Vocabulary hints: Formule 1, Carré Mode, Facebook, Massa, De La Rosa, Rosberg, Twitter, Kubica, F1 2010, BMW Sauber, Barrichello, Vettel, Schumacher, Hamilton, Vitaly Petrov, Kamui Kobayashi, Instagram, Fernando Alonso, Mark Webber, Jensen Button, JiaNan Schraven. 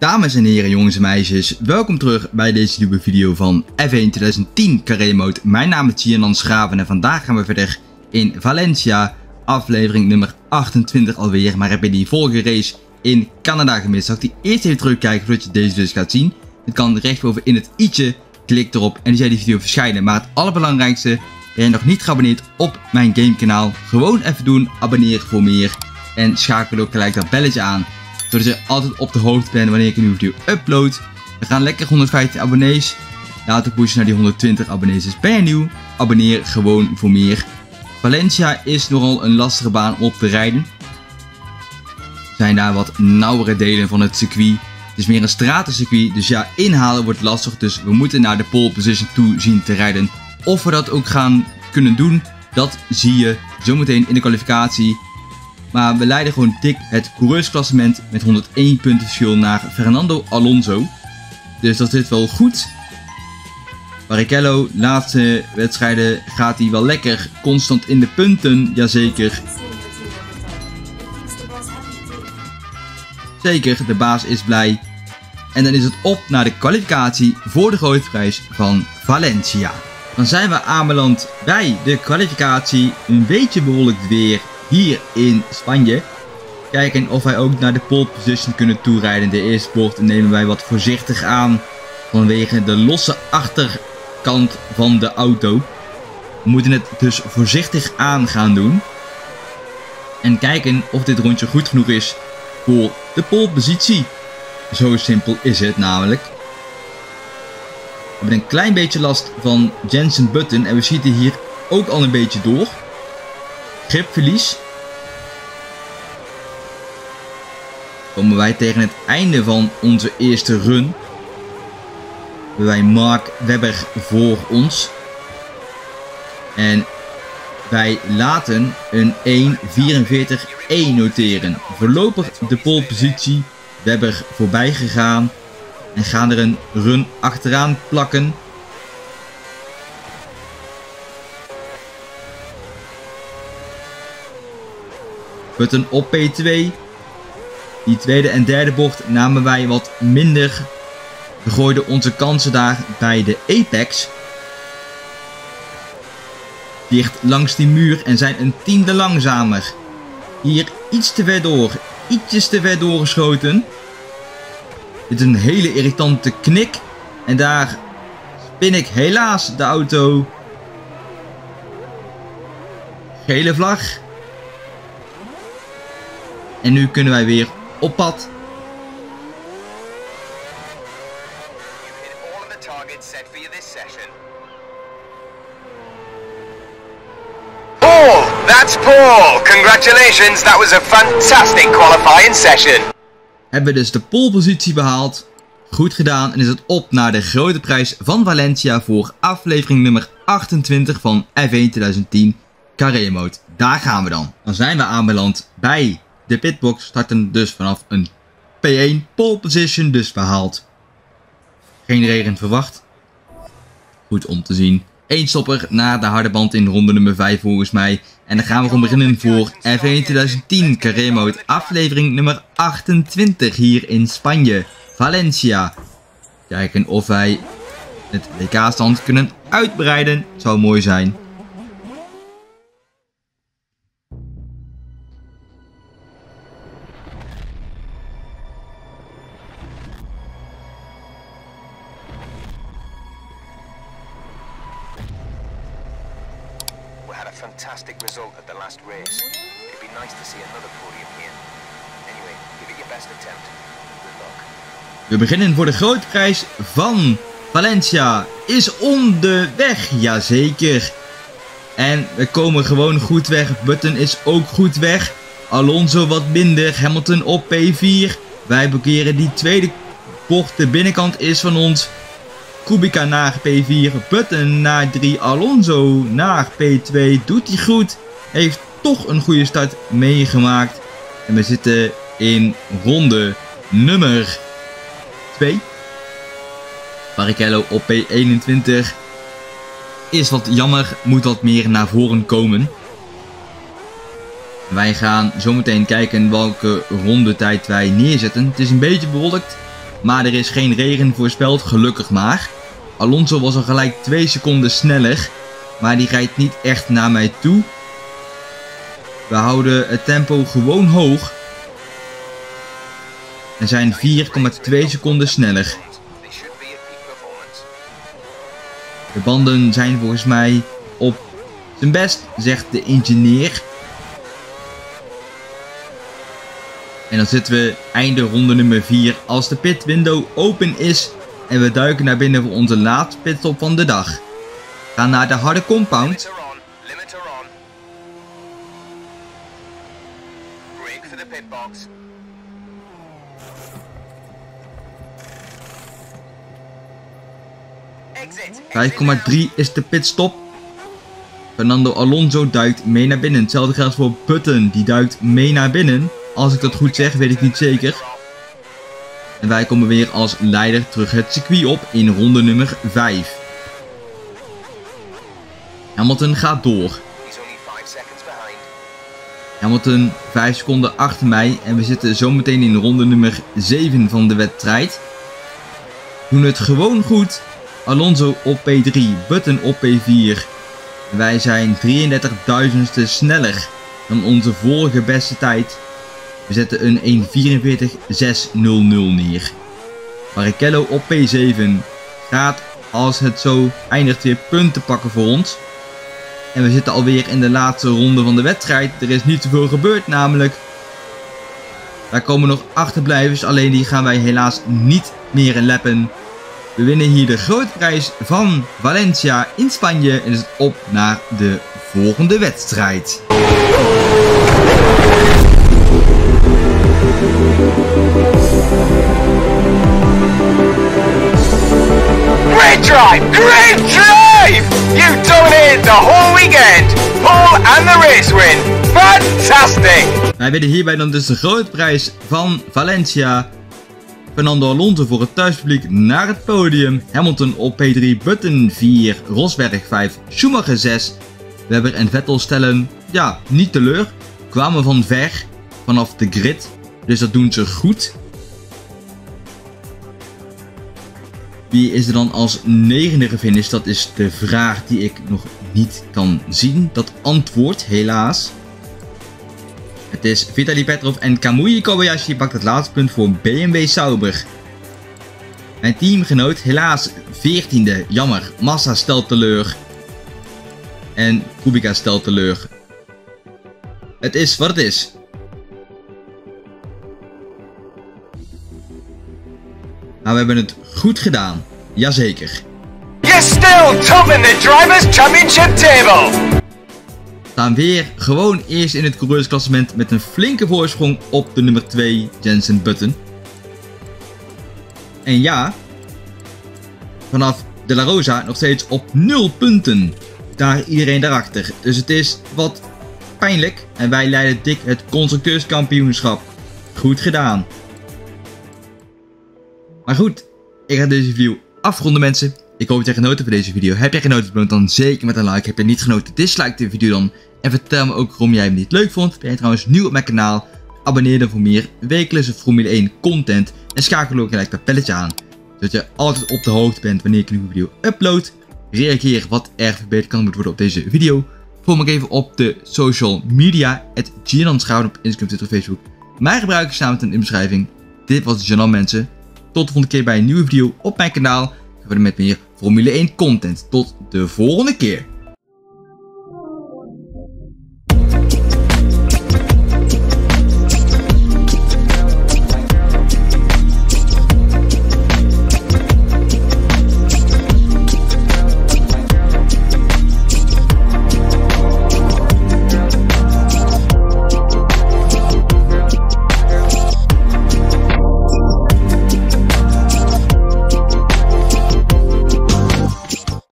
Dames en heren, jongens en meisjes, welkom terug bij deze nieuwe video van F1 2010 Carré Mode. Mijn naam is JiaNan Schraven en vandaag gaan we verder in Valencia, aflevering nummer 28 alweer. Maar heb je die vorige race in Canada gemist, zal ik die eerst even terugkijken voordat je deze dus gaat zien. Het kan rechtboven in het i'tje, klik erop en dan zie je die video verschijnen. Maar het allerbelangrijkste, ben je nog niet geabonneerd op mijn gamekanaal, gewoon even doen, abonneer voor meer en schakel ook gelijk dat belletje aan, zodat je altijd op de hoogte bent wanneer ik een nieuwe video upload. We gaan lekker 150 abonnees. Laten we pushen naar die 120 abonnees. Dus ben je nieuw, abonneer gewoon voor meer. Valencia is nogal een lastige baan om op te rijden. Er zijn daar wat nauwere delen van het circuit. Het is meer een stratencircuit, dus ja, inhalen wordt lastig. Dus we moeten naar de pole position toe zien te rijden. Of we dat ook gaan kunnen doen, dat zie je zometeen in de kwalificatie. Maar we leiden gewoon dik het coureursklassement met 101 punten verschil naar Fernando Alonso. Dus dat zit wel goed. Barrichello, laatste wedstrijden gaat hij wel lekker. Constant in de punten, jazeker. Zeker, de baas is blij. En dan is het op naar de kwalificatie voor de grote prijs van Valencia. Dan zijn we aanbeland bij de kwalificatie. Een beetje bewolkt weer. Hier in Spanje. Kijken of wij ook naar de pole position kunnen toerijden. De eerste bocht nemen wij wat voorzichtig aan. Vanwege de losse achterkant van de auto. We moeten het dus voorzichtig aan gaan doen. En kijken of dit rondje goed genoeg is voor de pole positie. Zo simpel is het namelijk. We hebben een klein beetje last van Jensen Button. En we schieten hier ook al een beetje door. Gripverlies. Komen wij tegen het einde van onze eerste run. Hebben wij Mark Webber voor ons. En wij laten een 1.44.1 noteren. Voorlopig de pole positie. Webber voorbij gegaan. En gaan er een run achteraan plakken. Button op P2. Die tweede en derde bocht namen wij wat minder. We gooiden onze kansen daar bij de apex. Dicht langs die muur en zijn een tiende langzamer. Hier iets te ver door. Ietsjes te ver doorgeschoten. Dit is een hele irritante knik. En daar spin ik helaas de auto. Gele vlag. En nu kunnen wij weer op pad. Paul, that's Paul. Congratulations, that was a fantastic qualifying session. Hebben we dus de polepositie behaald. Goed gedaan en is het op naar de grote prijs van Valencia voor aflevering nummer 28 van F1 2010 Carré Mode. Daar gaan we dan. Dan zijn we aanbeland bij... de pitbox. Starten dus vanaf een P1. Pole position dus behaald. Geen regen verwacht. Goed om te zien. Eén stopper na de harde band in ronde nummer 5 volgens mij. En dan gaan we gewoon beginnen voor F1 2010 Carré Mode. Aflevering nummer 28 hier in Spanje. Valencia. Kijken of wij het WK-stand kunnen uitbreiden. Zou mooi zijn. Fantastic result at the last race. It'd be nice to see another podium here. Anyway, give it your best attempt. Good luck. We beginnen voor de grote prijs van Valencia. Is onderweg, jazeker. En we komen gewoon goed weg. Button is ook goed weg. Alonso wat minder. Hamilton op P4. Wij blokkeren die tweede bocht. De binnenkant is van ons. Kubica naar P4, Button naar 3, Alonso naar P2, doet hij goed, heeft toch een goede start meegemaakt. En we zitten in ronde nummer 2. Barrichello op P21 is wat jammer, moet wat meer naar voren komen. Wij gaan zometeen kijken welke rondetijd wij neerzetten. Het is een beetje bewolkt. Maar er is geen regen voorspeld, gelukkig maar. Alonso was al gelijk 2 seconden sneller, maar die rijdt niet echt naar mij toe. We houden het tempo gewoon hoog en zijn 4,2 seconden sneller. De banden zijn volgens mij op zijn best, zegt de ingenieur. En dan zitten we einde ronde nummer 4 als de pitwindow open is. En we duiken naar binnen voor onze laatste pitstop van de dag. We gaan naar de harde compound. Limiter 5,3 is de pitstop. Fernando Alonso duikt mee naar binnen. Hetzelfde geldt voor Button, die duikt mee naar binnen. Als ik dat goed zeg, weet ik niet zeker. En wij komen weer als leider terug het circuit op in ronde nummer 5. Hamilton gaat door. Hamilton 5 seconden achter mij. En we zitten zometeen in ronde nummer 7 van de wedstrijd. Doen het gewoon goed. Alonso op P3, Button op P4. Wij zijn 33.000ste sneller dan onze vorige beste tijd. We zetten een 1.44.600 neer. Barrichello op P7 gaat, als het zo eindigt, weer punten pakken voor ons. En we zitten alweer in de laatste ronde van de wedstrijd. Er is niet zoveel gebeurd namelijk. Daar komen nog achterblijvers, alleen die gaan wij helaas niet meer lappen. We winnen hier de grote prijs van Valencia in Spanje en is het op naar de volgende wedstrijd. Great drive! Great drive! You dominated the whole weekend. Paul and the race win. Fantastic! Wij winnen hierbij dan dus de grote prijs van Valencia. Fernando Alonso voor het thuispubliek naar het podium. Hamilton op P3, Button 4, Rosberg 5, Schumacher 6. Webber en Vettel stellen, ja, niet teleur. Kwamen van ver, vanaf de grid. Dus dat doen ze goed. Wie is er dan als negende gefinished? Dat is de vraag die ik nog niet kan zien. Dat antwoord, helaas. Het is Vitaly Petrov en Kamui Kobayashi pakt het laatste punt voor BMW Sauber. Mijn teamgenoot helaas 14e. Jammer. Massa stelt teleur. En Kubica stelt teleur. Het is wat het is. Maar we hebben het goed gedaan. Jazeker. You're still top in the Drivers' Championship table. We staan weer gewoon eerst in het coureursklassement met een flinke voorsprong op de nummer 2, Jensen Button. En ja, vanaf De La Rosa nog steeds op 0 punten. Daar iedereen daarachter. Dus het is wat pijnlijk en wij leiden dik het constructeurskampioenschap. Goed gedaan. Maar goed, ik ga deze review afronden, mensen. Ik hoop dat jij genoten van deze video. Heb jij genoten, beloon dan zeker met een like. Heb je niet genoten, dislike de video dan. En vertel me ook waarom jij hem niet leuk vond. Ben je trouwens nieuw op mijn kanaal? Abonneer dan voor meer wekelijkse Formule 1 content. En schakel ook gelijk dat belletje aan. Zodat je altijd op de hoogte bent wanneer ik een nieuwe video upload. Reageer wat er verbeterd kan worden op deze video. Volg me even op de social media. @JiaNan Schraven op Instagram, Twitter, Facebook. Mijn gebruikersnaam staat in de beschrijving. Dit was JiaNan, mensen. Tot de volgende keer bij een nieuwe video op mijn kanaal. Met meer Formule 1 content. Tot de volgende keer!